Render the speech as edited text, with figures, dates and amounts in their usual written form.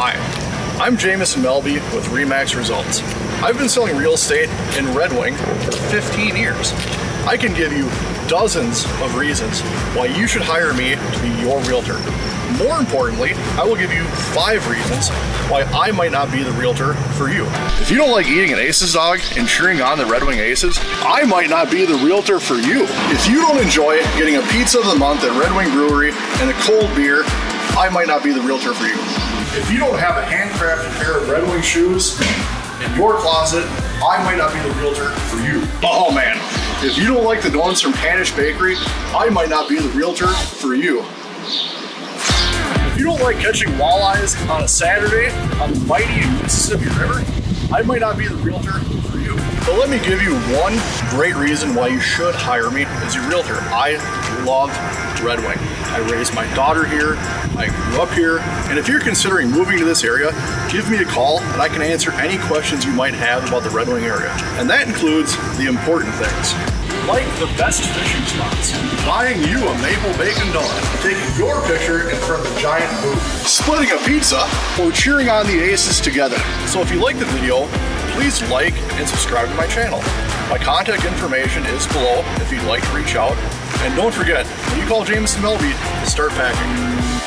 Hi, I'm Jameson Melbye with RE/MAX Results. I've been selling real estate in Red Wing for 15 years. I can give you dozens of reasons why you should hire me to be your realtor. More importantly, I will give you 5 reasons why I might not be the realtor for you. If you don't like eating an Aces dog and cheering on the Red Wing Aces, I might not be the realtor for you. If you don't enjoy getting a pizza of the month at Red Wing Brewery and a cold beer, I might not be the realtor for you. If you don't have a handcrafted pair of Red Wing shoes in your closet, I might not be the realtor for you. Oh man, if you don't like the donuts from Hanisch Bakery, I might not be the realtor for you. If you don't like catching walleyes on a Saturday on the mighty Mississippi River, I might not be the realtor for you. But let me give you one great reason why you should hire me as your realtor. I love Red Wing. I raised my daughter here, I grew up here, and if you're considering moving to this area, give me a call and I can answer any questions you might have about the Red Wing area. And that includes the important things, like the best fishing spots, buying you a maple bacon donut, taking your picture in front of a giant booth, splitting a pizza, or cheering on the Aces together. So if you like the video, please like and subscribe to my channel. My contact information is below if you'd like to reach out. And don't forget, when you call Jameson Melbye, start packing.